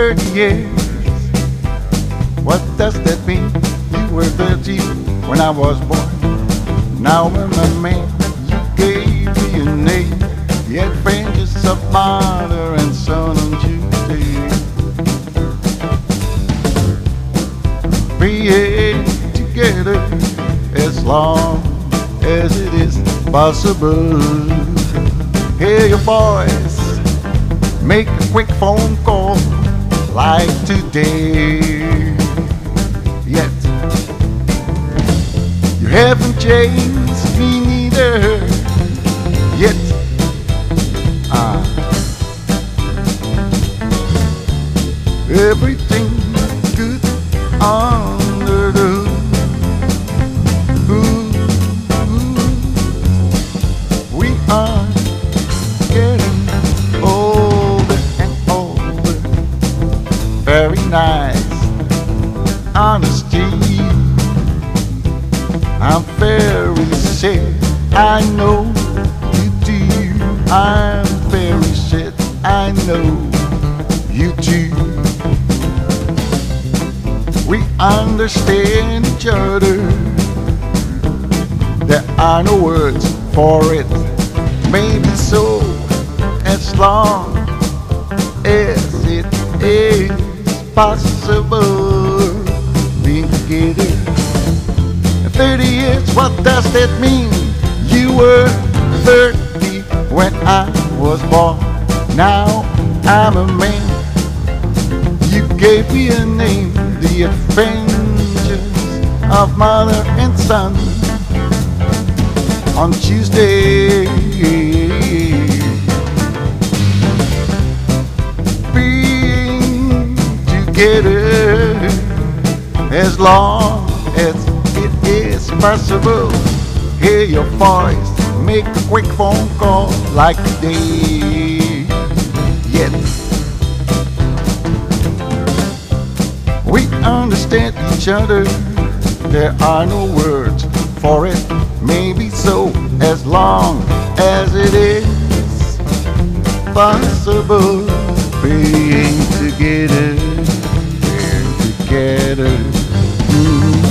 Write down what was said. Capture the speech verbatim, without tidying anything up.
thirty years. What does that mean? You were thirteen when I was born. Now I'm a man, you gave me a name. The adventures of mother and son on Tuesday. We ate together as long as it is possible. Hear your voice, make a quick phone call like today. Yet you haven't changed me neither. Yet ah, everything good under the hood. We are getting older and older. Very nice honesty, I'm very sad, I know you do. I'm very sad, I know you do. We understand each other, there are no words for it. Maybe so, as long as it is possible. Together. thirty years, what does that mean? You were thirty when I was born. Now I'm a man. You gave me a name, the adventures of mother and son on Tuesday. Being together as long as it is possible. Hear your voice, make a quick phone call like today. Yes, we understand each other, there are no words for it. Maybe so, as long as it is possible. Being together, we're together. Ooh.